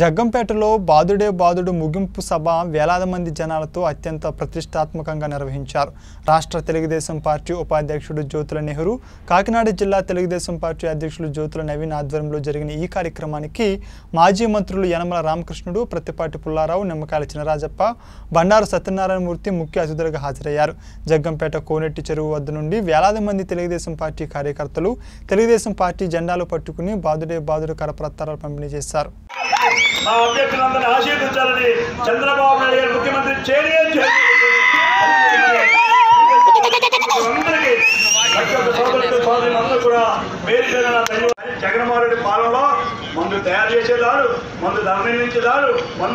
జగ్గంపేటలో బాదుడే బాదుడు ముగింపు సభ వేలాది మంది జనాలతో అత్యంత ప్రతిష్టాత్మకంగా నిర్వహించారు. రాష్ట్ర తెలుగుదేశం పార్టీ ఉపాధ్యక్షుడు జ్యోతుల నెహ్రూ, కాకినాడ జిల్లా తెలుగుదేశం పార్టీ అధ్యక్షులు జ్యోతుల నవీన్ ఆధ్వర్యంలో జరిగిన ఈ కార్యక్రమానికి మాజీ మంత్రులు యనమల రామకృష్ణుడు, ప్రతిపాటి పుల్లారావు, నిమ్మకాయల చినరాజప్ప, బండారు సత్యనారాయణమూర్తి ముఖ్య అతిథులుగా హాజరయ్యారు. జగ్గంపేట కోనెట్టి చెరువు వద్ద నుండి వేలాది మంది తెలుగుదేశం పార్టీ కార్యకర్తలు తెలుగుదేశం పార్టీ జెండాలు పట్టుకుని బాదుడే బాదుడు కరపత్రాలు పంపిణీ చేశారు. మా అభ్యర్థులందరినీ ఆశీర్వదించాలని చంద్రబాబు నాయుడు గారు ముఖ్యమంత్రి చేయని అందరికీ కూడా జగన్మోహన్ రెడ్డి పాలనలో మందు తయారు చేసేదారు, మందు ధరణి నుంచేదారు.